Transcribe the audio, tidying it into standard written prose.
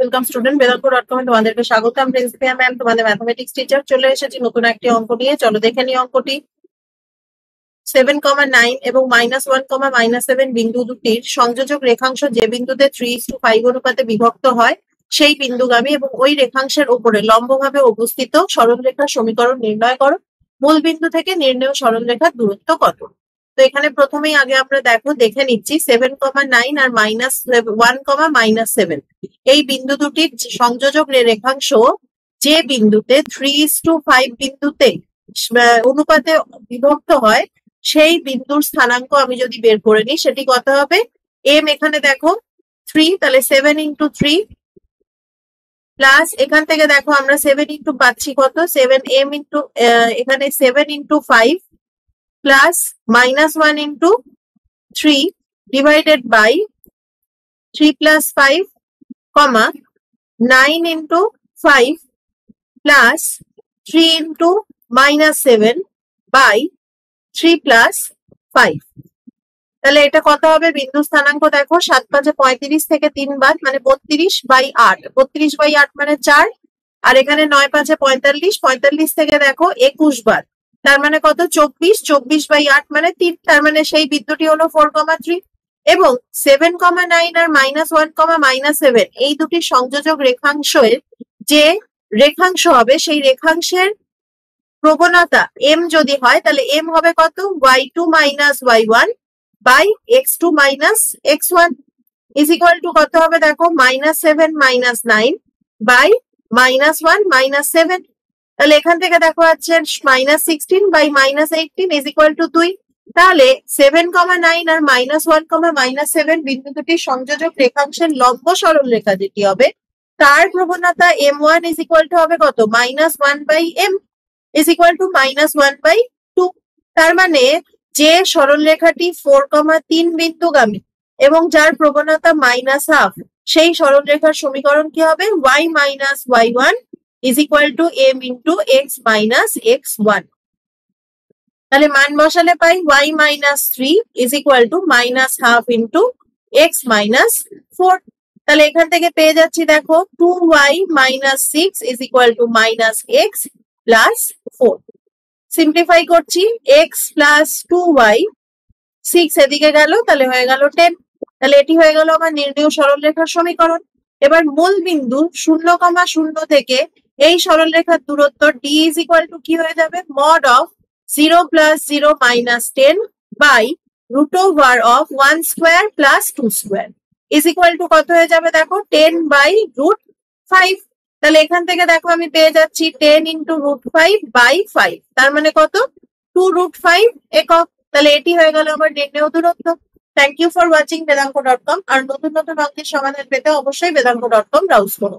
Welcome student VidOnko.com তোমাদেরকে স্বাগতম। আমি প্রিন্সিপাল ম্যাম তোমাদের ম্যাথমেটিক্স টিচার, চলে এসেছি নতুন একটি অঙ্ক নিয়ে। চলো দেখে নিই অঙ্কটি। 7,9 এবং -1, -7 বিন্দু দুটির সংযোজক রেখাংশ যে বিন্দুতে 3:5 অনুপাতে বিভক্ত হয় সেই বিন্দুগামী এবং ওই রেখাংশের উপরে লম্বভাবে অবস্থিত সরলরেখা সমীকরণ নির্ণয় করো। মূল বিন্দু থেকে নির্ণেয় সরলরেখার দূরত্ব কত? তো এখানে প্রথমেই আগে আমরা দেখে নিচ্ছি 7,9 আর -1, -7 এই বিন্দু দুটির সংযোজক রেখাংশ যে বিন্দুতে 3:5 বিন্দুতে অনুপাতে বিভক্ত হয় সেই বিন্দুর স্থানাঙ্ক আমি যদি বের করে নিই সেটি কত হবে। এম এখানে দেখো 3, তাহলে 7 × 3 প্লাস এখান থেকে দেখো আমরা 7 পাচ্ছি কত 7m এখানে 7 × 5 plus -1 × 3 divided by 3 + 5 comma 9 × 5 plus 3 × -7 by 3 + 5। তাহলে এটা কত হবে? বিন্দু স্থানাঙ্ক দেখো 7 × 5 = 35 থেকে 3 বাদ মানে 32/8। 32/8 মানে 4, আর এখানে 9 × 5 = 45। 45 থেকে দেখো 21 বাদ তার মানে কত 24। 24/8 মানে 3, তার মানে সেই বিন্দুটি হলো 4, 3। এবং 7,9 আর -1, -7 এই দুটি সংযোজক রেখাংশের যে রেখাংশ হবে সেই রেখাংশের প্রবণতা m যদি হয় তাহলে m হবে কত y2 - y1 by x2 - x1 is equal to কত হবে দেখো -7 - 9 বাই -1 - 7। তাহলে এখান থেকে দেখা যাচ্ছে -16 বাই -18 ইজ ইকুয়াল টু 2। তাহলে 7,9 আর -1, -7 বিন্দু দুটির সংযোজক রেখাংশের লম্ব সরল রেখা যেটি হবে তার প্রবণতা m1 ইজ ইকুয়াল টু হবে কত -1/m ইজ ইকুয়াল টু -1/2। তার মানে যে সরল রেখাটি 4, 3 বিন্দুগামী এবং যার প্রবণতা -1/2 সেই সরল রেখার সমীকরণ কি হবে y - y1 is equal to m × x - x1। তাহলে মান বসালে পাই y - 3 is equal to -1/2 × x - 4। তাহলে এখান থেকে পেয়ে যাচ্ছি দেখো 2y - 6 is equal to -x + 4। Simplify করছি x + 2y 6 এদিকে গেল তাহলে হয়ে গেল 10। তাহলে এটি হয়ে গেল আমার নির্ণেয় সরল রেখার সমীকরণ। এবার মূল বিন্দু 0,0 থেকে এই সরলরেখার দূরত্ব d is equal to কি হয়ে যাবে (mod of 0 + 0 - 10 by √/(1² + 2²) is equal to কত হয়ে যাবে দেখো 10/√5। তাহলে এখান থেকে দেখো আমি পেয়ে যাচ্ছি 10 × √5/5 তার মানে কত 2√5 একক। তাহলে এটি হয়ে গেল আমার নির্ণেয় দূরত্ব। Thank you for watching VidOnko.com। আর নতুন অঙ্কের সমাধান পেতে অবশ্যই VidOnko.com ব্রাউজ করুন।